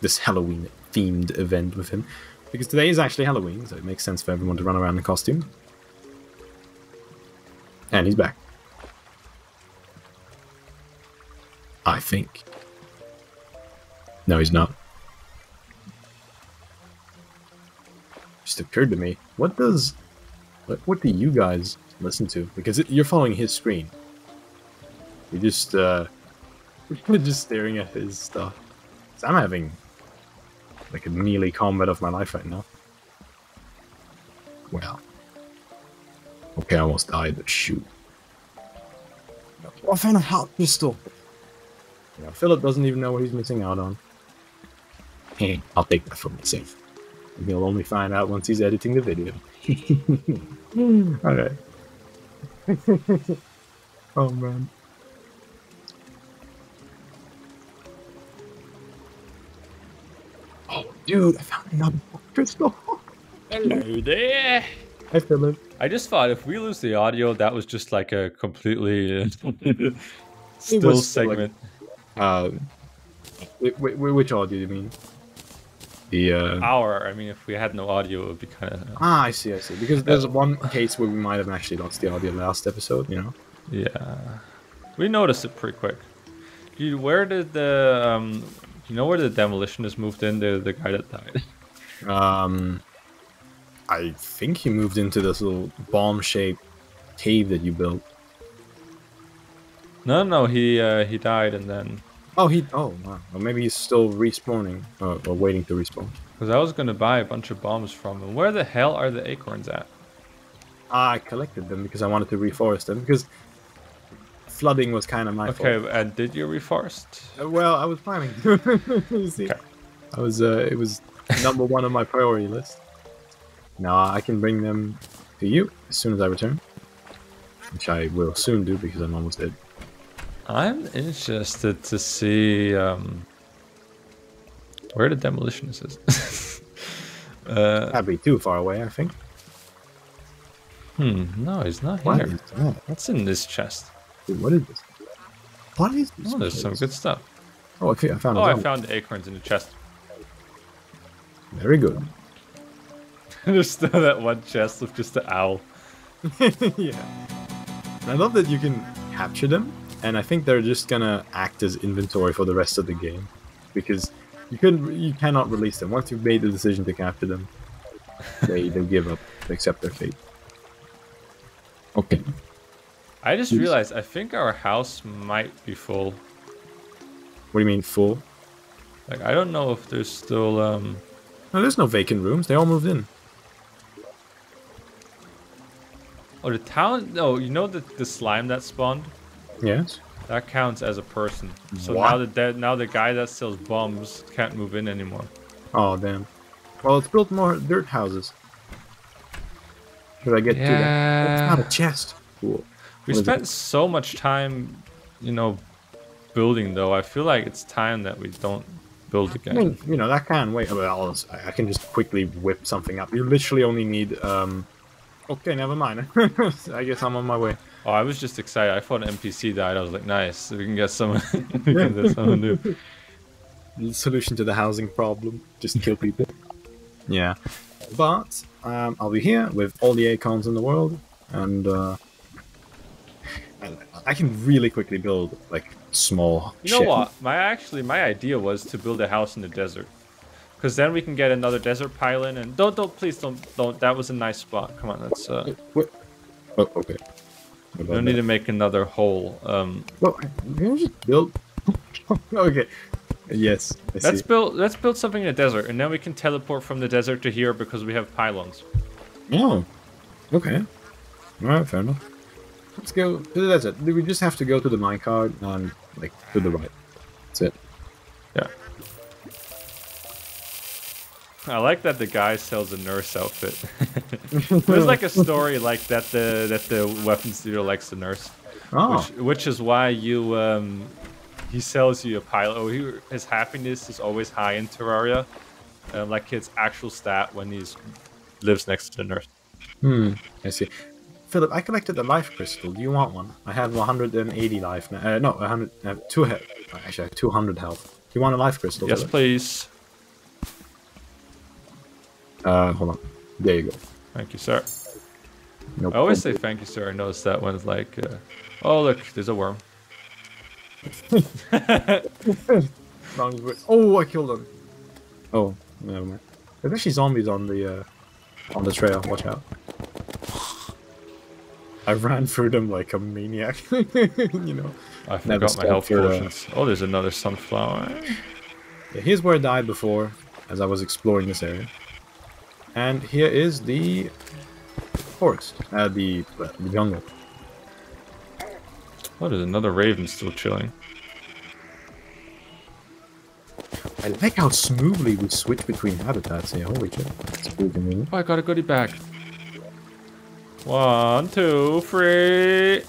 this Halloween-themed event with him, because today is actually Halloween, so it makes sense for everyone to run around in costume. And he's back. I think. No, he's not. Just occurred to me. What does... What, what do you guys listen to? Because it, you're following his screen. You're just, uh... We're just staring at his stuff. So I'm having... like a melee combat of my life right now. Well... Okay, I almost died, but shoot. Oh, I found a heart pistol! You know, Philip doesn't even know what he's missing out on. Hey, I'll take that for myself. And he'll only find out once he's editing the video. Alright. Oh, man. Oh, dude, I found another crystal! Hello there! Hi, Philip. I just thought if we lose the audio, that was just like a completely uh, still segment. Like, uh, which audio do you mean? The uh... Our, I mean, if we had no audio, it would be kind of... Ah, I see, I see. Because there's one case where we might have actually lost the audio last episode, you know? Yeah. We noticed it pretty quick. Dude, where did the... Um, you know where the demolitionist moved in? The, the guy that died. Um... I think he moved into this little bomb-shaped cave that you built. No, no, he uh, he died and then... Oh, he... Oh, wow. Well, maybe he's still respawning, or, or waiting to respawn. Because I was going to buy a bunch of bombs from him. Where the hell are the acorns at? I collected them because I wanted to reforest them, because flooding was kind of my okay, fault. Okay, and did you reforest? Uh, well, I was planning to. You see? Okay. I was, uh, it was number one on my priority list. Now I can bring them to you as soon as I return, which I will soon do because I'm almost dead. I'm interested to see um, where the demolitionist is. uh, That'd be too far away, I think. Hmm. No, he's not what here. That? What's in this chest? Dude, what is this? What is this? Oh, there's some good stuff. Oh, okay. I found. Oh, I found the acorns in the chest. Very good. There's still that one chest with just the owl. Yeah. And I love that you can capture them, and I think they're just gonna act as inventory for the rest of the game. Because you couldn't, you cannot release them. Once you've made the decision to capture them, they, they give up, they accept their fate. Okay. I just Oops. realized, I think our house might be full. What do you mean, full? Like, I don't know if there's still, um... No, there's no vacant rooms, they all moved in. Oh, the town... Oh, you know the, the slime that spawned? Yes. That counts as a person. So what? now the now the guy that sells bombs can't move in anymore. Oh, damn. Well, it's built more dirt houses. Should I get yeah. to that? That's not a chest. Cool. We what spent so much time, you know, building though. I feel like it's time that we don't build again. I mean, you know, that can wait. Well, I can just quickly whip something up. You literally only need. Um... Okay, never mind. I guess I'm on my way. Oh, I was just excited. I thought an N P C died. I was like, nice. We can get someone. We can get someone new. The solution to the housing problem: just kill people. Yeah, but um, I'll be here with all the acorns in the world, and uh, I, I can really quickly build like small. You know shit. What? My actually, my idea was to build a house in the desert, because then we can get another desert pile in. And don't, don't, please, don't, don't. That was a nice spot. Come on, let's. Uh... What? Oh, okay. We don't need that? To make another hole. Um, well, can we just build? Okay. Yes. I let's see. build. Let's build something in the desert, and then we can teleport from the desert to here because we have pylons. Oh. Okay. All right. Fair enough. Let's go to the desert. We just have to go to the minecart and like to the right. That's it. Yeah. I like that the guy sells a nurse outfit. There's like a story like that the that the weapons dealer likes the nurse, oh. which, which is why you. Um, He sells you a pilot. Oh, he, his happiness is always high in Terraria, um, like his actual stat when he lives next to the nurse. Hmm. I see. Philip, I collected a life crystal. Do you want one? I had one hundred eighty life now. Uh, no, one hundred. Uh, two health. Actually, I have two hundred health. Do you want a life crystal? Yes, Philip? Please. Uh, hold on. There you go. Thank you, sir. Nope. I always say thank you, sir. I noticed that when it's like, uh, oh look, there's a worm. Oh, I killed him. Oh, never mind. There's actually zombies on the uh, on the trail. Watch out! I ran through them like a maniac. You know. I forgot my health potions. Oh, there's another sunflower. Yeah, here's where I died before, as I was exploring this area. And here is the forest, uh, the, uh, the jungle. Oh, there's another raven still chilling. I like how smoothly we switch between habitats here. Holy shit. That's really oh, I got a goodie bag. One, two, three.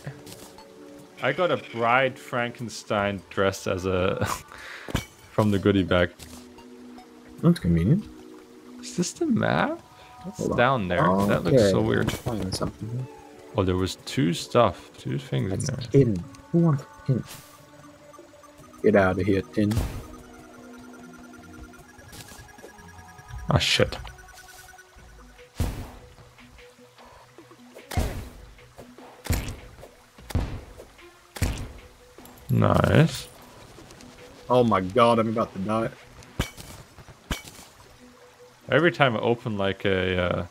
I got a bride Frankenstein dressed as a. From the goodie bag. That's convenient. Is this the map? It's down there. Oh, that looks okay. So weird. Find something here. Oh, there was two stuff, two things That's in there. Tin. Who wants tin? Get out of here, tin. Ah, oh, shit. Nice. Oh my god, I'm about to die. Every time I open like a... Uh...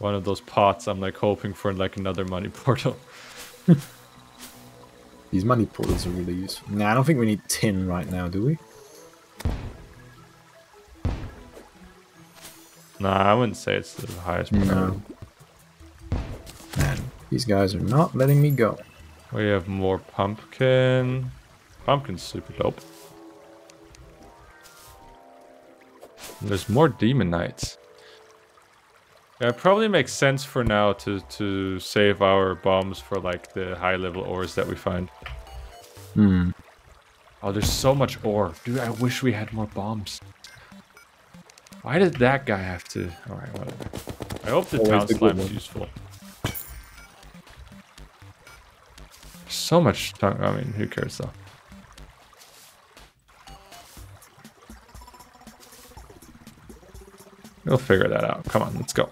one of those pots, I'm like hoping for like another money portal. These money portals are really useful. Nah, I don't think we need tin right now, do we? Nah, I wouldn't say it's the highest priority. No. Man, these guys are not letting me go. We have more pumpkin. Pumpkin's super dope. There's more demonites. Yeah, it probably makes sense for now to, to save our bombs for like the high level ores that we find. Hmm. Oh, there's so much ore. Dude, I wish we had more bombs. Why did that guy have to... Alright, whatever. I hope the town slime's useful. So much time. I mean, who cares though? We'll figure that out. Come on, let's go.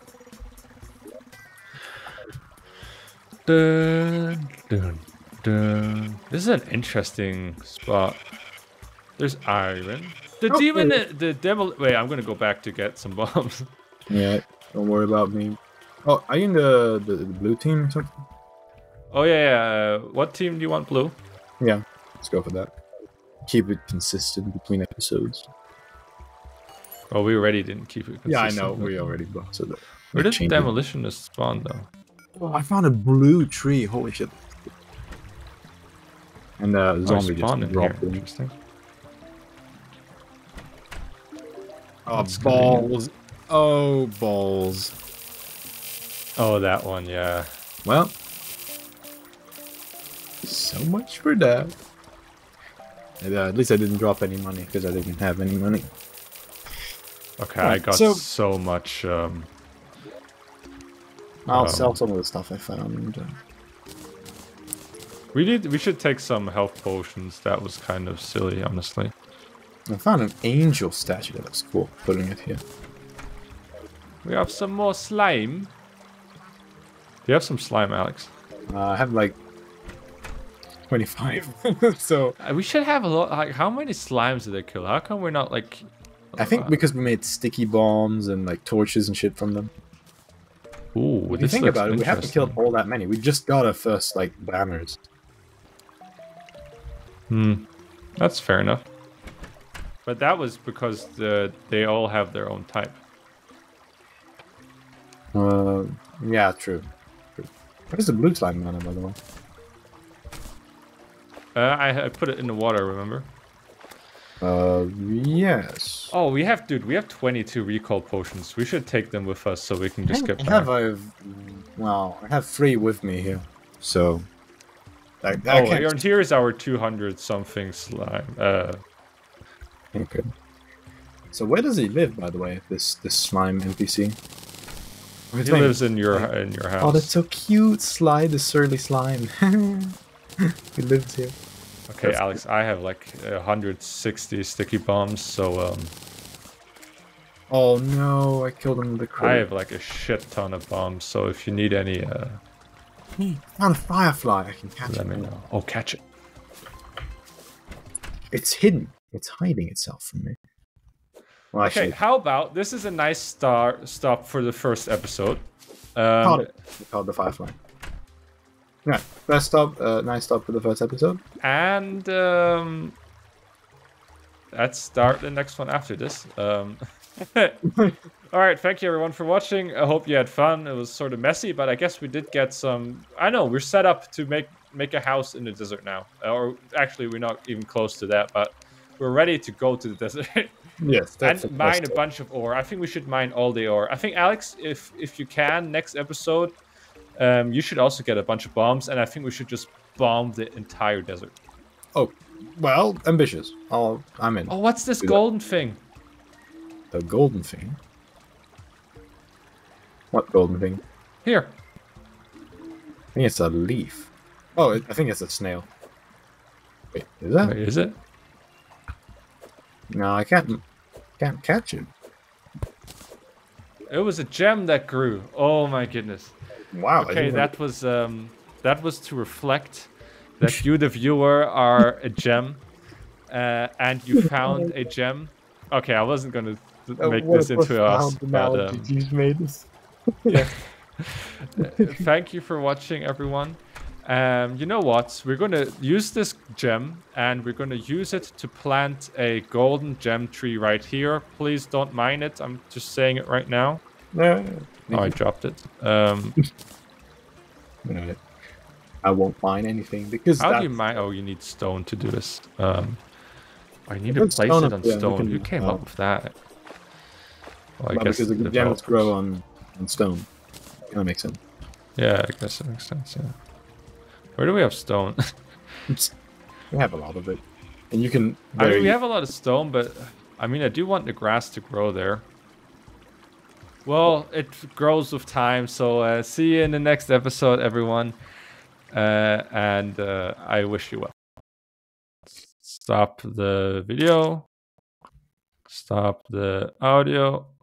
Dun, dun, dun. This is an interesting spot. There's iron. The oh, demon, the, the devil. Wait, I'm gonna go back to get some bombs. Yeah, don't worry about me. Oh, are you in the, the, the blue team or something? Oh yeah, yeah. What team do you want? Blue? Yeah, let's go for that. Keep it consistent between episodes. Oh, we already didn't keep it consistent. Yeah, I know. We already blocked it. Where did the demolitionist spawn though? Oh, I found a blue tree. Holy shit. And uh, the zombie just dropped in. Interesting. Oh, balls. Oh, balls. Oh, that one, yeah. Well. So much for that. And, uh, at least I didn't drop any money, because I didn't have any money. Okay, right, I got so, so much, um... I'll um, sell some of the stuff I found. We did. We should take some health potions. That was kind of silly, honestly. I found an angel statue that looks cool, putting it here. We have some more slime. Do you have some slime, Alex? Uh, I have like twenty-five. So we should have a lot. Like, how many slimes did they kill? How come we're not like? I think uh, because we made sticky bombs and like torches and shit from them. Ooh, when you think about it, we haven't killed all that many. We just got our first like banners. Hmm, that's fair enough. But that was because the, they all have their own type. Uh, yeah, true. true. Where's the blue slime mana, by the way? Uh, I, I put it in the water, remember? Uh, yes. Oh, we have, dude, we have twenty-two recall potions. We should take them with us so we can just I get back. I have, a, well, I have three with me here, so... I, I oh, and here is our two hundred something slime. Uh... Okay. So where does he live, by the way, this this slime N P C? He like, lives in your like, in your house. Oh, that's so cute, Sly the surly slime. He lives here. Okay, that's Alex, good. I have like one hundred sixty sticky bombs, so um. Oh no! I killed him with the crate. I have like a shit ton of bombs, so if you need any, uh. I found a firefly. I can catch let it. Let me know. Oh, catch it! It's hidden. It's hiding itself from me. Well, okay, actually... how about this is a nice star stop for the first episode. Um, called it. We called the firefly. Yeah, first stop. Uh, nice stop for the first episode. And um, let's start the next one after this. Um, all right, thank you everyone for watching. I hope you had fun. It was sort of messy, but I guess we did get some. I know we're set up to make make a house in the desert now, or actually we're not even close to that, but. We're ready to go to the desert. Yes, that's and mine a bunch of ore. I think we should mine all the ore. I think Alex, if if you can, next episode, um, you should also get a bunch of bombs, and I think we should just bomb the entire desert. Oh, well, ambitious. I'll, I'm in. Oh, what's this golden thing? The golden thing. What golden thing? Here. I think it's a leaf. Oh, I think it's a snail. Wait, is that? Wait, is it? No, I can't, can't catch it. It was a gem that grew. Oh my goodness! Wow. Okay, that was um, that was to reflect that you, the viewer, are a gem, uh, and you found a gem. Okay, I wasn't gonna th make uh, this into us. But, um, made us. Yeah. Thank you for watching, everyone. Um, you know what? We're going to use this gem and we're going to use it to plant a golden gem tree right here. Please don't mine it. I'm just saying it right now. No. Oh, I dropped it. Um, I won't mine anything because How that's... do you mine? Oh, you need stone to do this. Um, I need I to place it on stone. Can, you came uh, up with that. Well, I guess because the developers. Gems grow on, on stone. That makes sense. Yeah, I guess it makes sense, yeah. Where do we have stone? We have a lot of it. And you can... I mean, we have a lot of stone, but... I mean, I do want the grass to grow there. Well, it grows with time, so uh, see you in the next episode, everyone. Uh, and uh, I wish you well. Stop the video. Stop the audio.